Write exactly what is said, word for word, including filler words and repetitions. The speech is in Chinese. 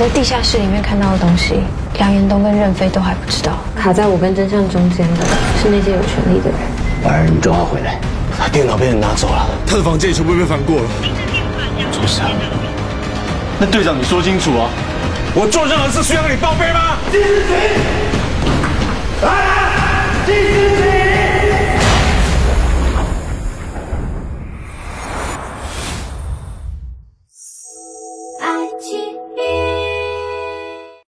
在地下室里面看到的东西，杨延东跟任飞都还不知道。卡在我跟真相中间的是那些有权力的人。婉儿，你们抓他回来。他电脑被人拿走了，他的房间全部被翻过了。坐下。那队长，你说清楚啊！我做任何事需要你报备吗？这是谁？啊！这是谁？